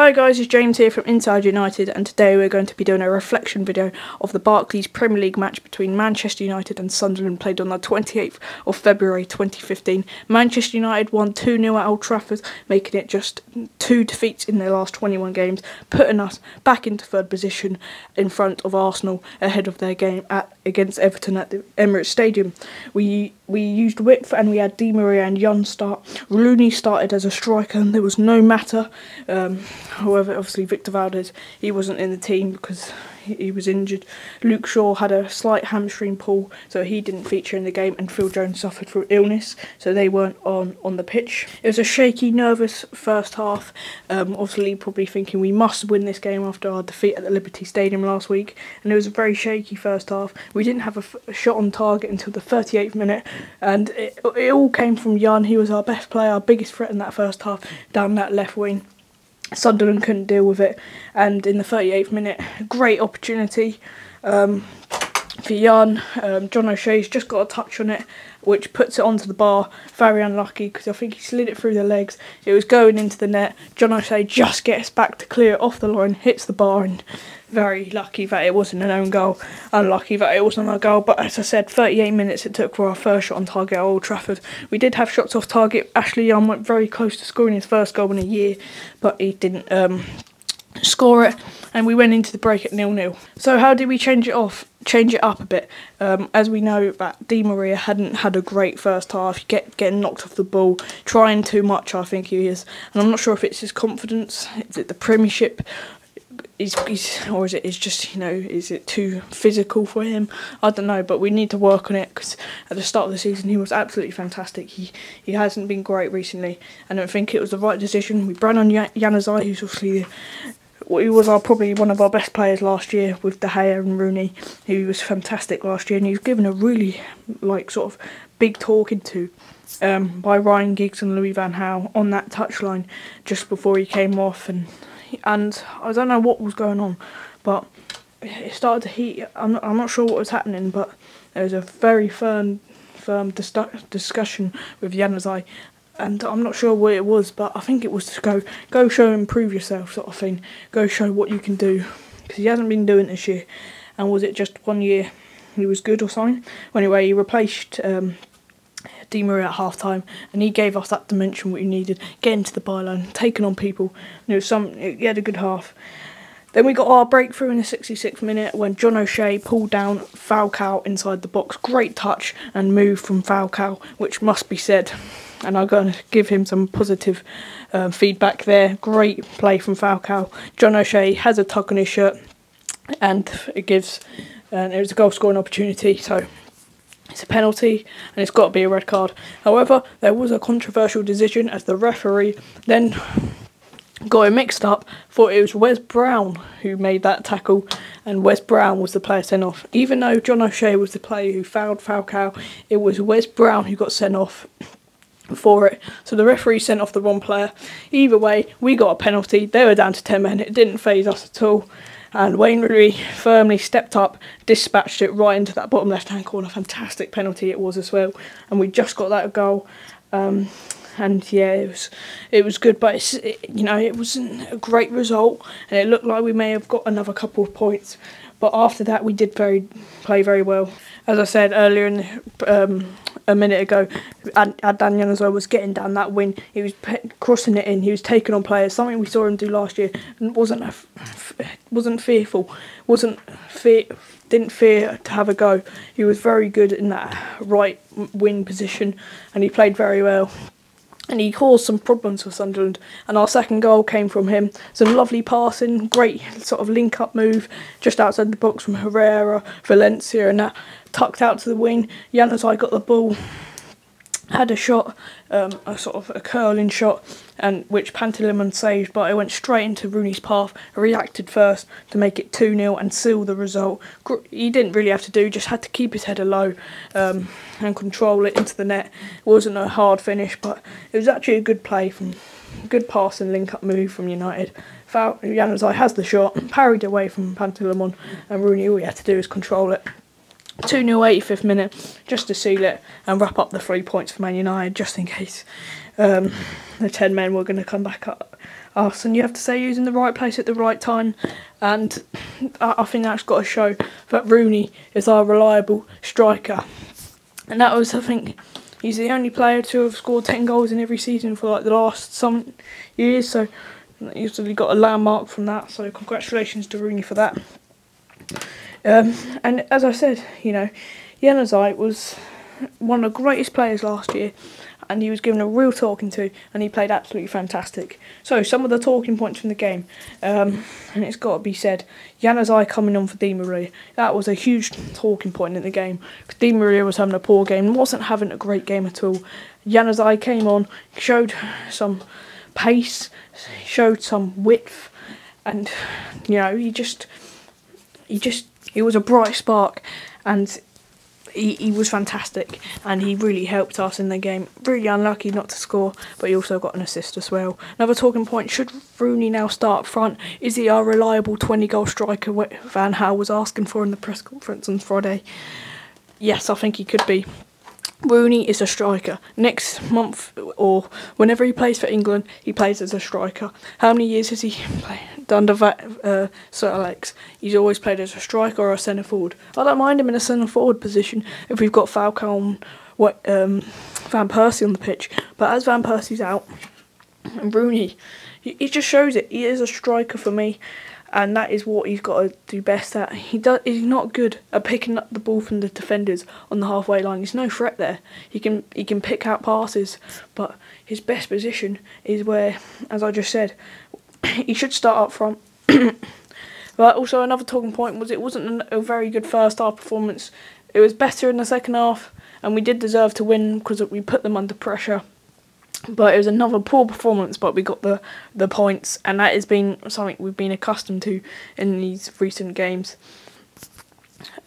Hi guys, it's James here from Inside United, and today we're going to be doing a reflection video of the Barclays Premier League match between Manchester United and Sunderland played on the 28th of February 2015. Manchester United won 2-0 at Old Trafford, making it just 2 defeats in their last 21 games, putting us back into third position in front of Arsenal ahead of their game against Everton at the Emirates Stadium. We used width and we had Di Maria and Jan start. Rooney started as a striker and there was no matter. However, obviously Victor Valdez, he wasn't in the team because he was injured. Luke Shaw had a slight hamstring pull, so he didn't feature in the game, and Phil Jones suffered from illness, so they weren't on the pitch. It was a shaky, nervous first half, obviously probably thinking we must win this game after our defeat at the Liberty Stadium last week, and it was a very shaky first half. We didn't have a shot on target until the 38th minute, and it all came from Jan. He was our best player, our biggest threat in that first half, down that left wing. Sunderland couldn't deal with it, and in the 38th minute, great opportunity for Yann. John O'Shea's just got a touch on it, which puts it onto the bar. Very unlucky, because I think he slid it through the legs. It was going into the net. John O'Shea just gets back to clear it off the line, hits the bar, and very lucky that it wasn't an own goal. Unlucky that it wasn't our goal, but as I said, 38 minutes it took for our first shot on target at Old Trafford. We did have shots off target. Ashley Young went very close to scoring his first goal in a year, but he didn't score it, and we went into the break at 0-0. So how did we change it up a bit? As we know that Di Maria hadn't had a great first half, getting knocked off the ball, trying too much, I think he is, and I'm not sure if it's his confidence, is it the Premiership, or is it just, you know, is it too physical for him? I don't know, but we need to work on it, because at the start of the season he was absolutely fantastic. He hasn't been great recently, and I don't think it was the right decision. We brought on Januzaj, who's obviously he was probably one of our best players last year, with De Gea and Rooney, who was fantastic last year, and he was given a really sort of big talking to by Ryan Giggs and Louis Van Gaal on that touchline just before he came off, and I don't know what was going on, but it started to heat. I'm not sure what was happening, but there was a very firm discussion with Januzaj, and I'm not sure what it was, but I think it was to go show and prove yourself sort of thing. Go show what you can do, because he hasn't been doing this year. And was it just one year he was good or something? Well, anyway, he replaced Di Maria at half-time, and he gave us that dimension we needed, getting to the byline, taking on people. And it was he had a good half. Then we got our breakthrough in the 66th minute when John O'Shea pulled down Falcao inside the box. Great touch and move from Falcao, which must be said. And I'm going to give him some positive feedback there. Great play from Falcao. John O'Shea has a tug on his shirt, and it was a goal-scoring opportunity, so it's a penalty, and it's got to be a red card. However, there was a controversial decision as the referee then got it mixed up. Thought it was Wes Brown who made that tackle, and Wes Brown was the player sent off. Even though John O'Shea was the player who fouled Falcao, it was Wes Brown who got sent off for it. So the referee sent off the wrong player. Either way, we got a penalty. They were down to 10 men. It didn't faze us at all. And Wayne Rooney firmly stepped up, dispatched it right into that bottom left-hand corner. Fantastic penalty it was as well. And we just got that goal. And yeah, it was good, but it wasn't a great result, and it looked like we may have got another couple of points. But after that, we did play very well. As I said earlier, a minute ago, Adan Yanuzaj was getting down that wing. He was crossing it in. He was taking on players, something we saw him do last year, and didn't fear to have a go. He was very good in that right wing position, and he played very well. And he caused some problems for Sunderland, and our second goal came from him. Some lovely passing, great sort of link-up move just outside the box from Herrera, Valencia, and that tucked out to the wing. Januzaj got the ball, had a shot, a curling shot, and which Pantilimon saved, but it went straight into Rooney's path. Reacted first to make it 2-0 and seal the result. He didn't really have to do, just had to keep his header low and control it into the net. It wasn't a hard finish, but it was actually a good play, good pass and link-up move from United. Januzaj has the shot, parried away from Pantilimon, and Rooney, all he had to do is control it. 2-0 85th minute, just to seal it and wrap up the 3 points for Man United, just in case The 10 men were going to come back up. Arsenal, you have to say, he was in the right place at the right time, and I think that's got to show that Rooney is our reliable striker. And that was, I think, he's the only player to have scored 10 goals in every season for like the last some years, so he's really got a landmark from that, so congratulations to Rooney for that. And as I said, you know, Januzaj was one of the greatest players last year, and he was given a real talking to, and he played absolutely fantastic. So some of the talking points from the game, and it's got to be said, Januzaj coming on for Di Maria, that was a huge talking point in the game, because Di Maria was having a poor game, wasn't having a great game at all. Januzaj came on, showed some pace, showed some width, and you know, he was a bright spark, and he was fantastic, and he really helped us in the game. Really unlucky not to score, but he also got an assist as well. Another talking point, should Rooney now start up front? Is he our reliable 20-goal striker Van Gaal was asking for in the press conference on Friday? Yes, I think he could be. Rooney is a striker. Next month, or whenever he plays for England, he plays as a striker. How many years has he played under Sir Alex? He's always played as a striker or a centre forward. I don't mind him in a centre forward position if we've got Falcao and Van Persie on the pitch. But as Van Persie's out, and Rooney, he just shows it. He is a striker for me, and that is what he's got to do best at. He's not good at picking up the ball from the defenders on the halfway line. He's no threat there. He can pick out passes, but his best position is where, as I just said, he should start up front. But also another talking point was it wasn't a very good first half performance. It was better in the second half, and we did deserve to win because we put them under pressure. But it was another poor performance, but we got the points, and that has been something we've been accustomed to in these recent games.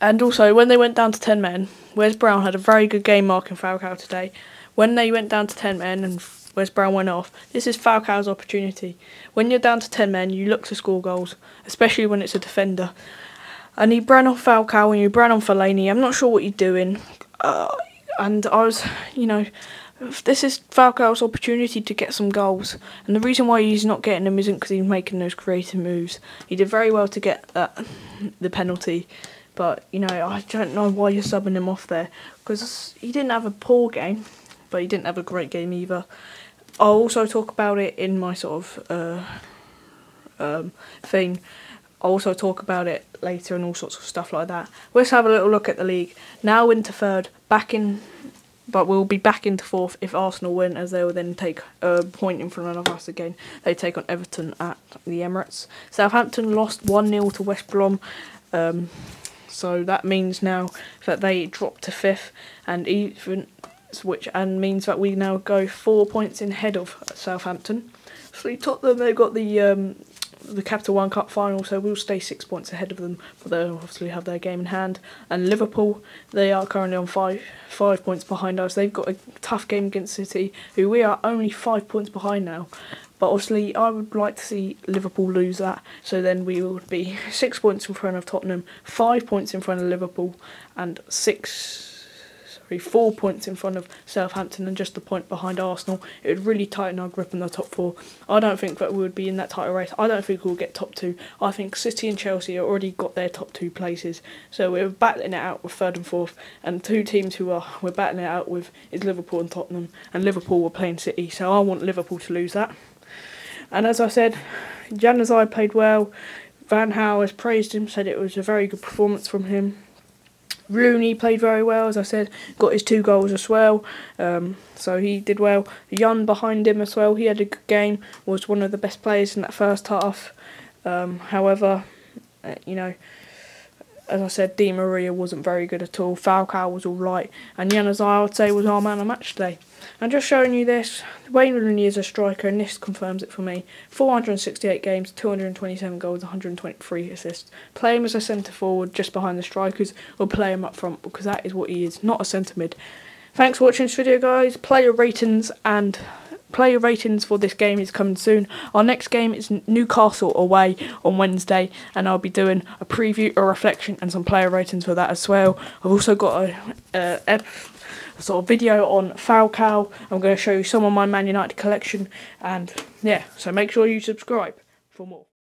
And also, when they went down to 10 men, Wes Brown had a very good game marking Falcao today. When they went down to 10 men and Wes Brown went off, this is Falcao's opportunity. When you're down to 10 men, you look to score goals, especially when it's a defender. And he ran on Falcao and he ran on Fellaini. I'm not sure what you're doing. And I was, you know, this is Falcao's opportunity to get some goals, and the reason why he's not getting them isn't because he's making those creative moves. He did very well to get the penalty, but you know, I don't know why you're subbing him off there, because he didn't have a poor game, but he didn't have a great game either. I'll also talk about it in my sort of thing. I'll also talk about it later and all sorts of stuff like that. Let's have a little look at the league. Now into third, back in. But we'll be back into fourth if Arsenal win, as they will then take a point in front of us again. They take on Everton at the Emirates. Southampton lost 1-0 to West Brom, so that means now that they drop to fifth, and even switch, and means that we now go 4 points in ahead of Southampton. So Tottenham, they've got the Capital One Cup final, so we'll stay 6 points ahead of them, but they'll obviously have their game in hand. And Liverpool, they are currently on five points behind us. They've got a tough game against City, who we are only 5 points behind now. But obviously, I would like to see Liverpool lose that, so then we would be 6 points in front of Tottenham, 5 points in front of Liverpool, and 4 points in front of Southampton, and just the point behind Arsenal. It would really tighten our grip in the top four. I don't think that we would be in that title race. I don't think we'll get top two. I think City and Chelsea have already got their top two places. So we're battling it out with third and fourth, and two teams who we're battling it out with is Liverpool and Tottenham, and Liverpool were playing City, so I want Liverpool to lose that. And as I said, Januzaj played well. Van Gaal has praised him, said it was a very good performance from him. Rooney played very well, as I said, got his 2 goals as well, so he did well. Jan behind him as well, he had a good game, was one of the best players in that first half. However, you know, as I said, Di Maria wasn't very good at all, Falcao was alright, and Januzaj, I would say, was our man of the match today. And just showing you this, Wayne Rooney is a striker, and this confirms it for me. 468 games, 227 goals, 123 assists. Play him as a centre-forward just behind the strikers, or play him up front, because that is what he is, not a centre-mid. Thanks for watching this video, guys. Player ratings for this game is coming soon. Our next game is Newcastle away on Wednesday, and I'll be doing a preview, a reflection, and some player ratings for that as well. I've also got a sort of video on Falcao. I'm going to show you some of my Man United collection, and yeah, so make sure you subscribe for more.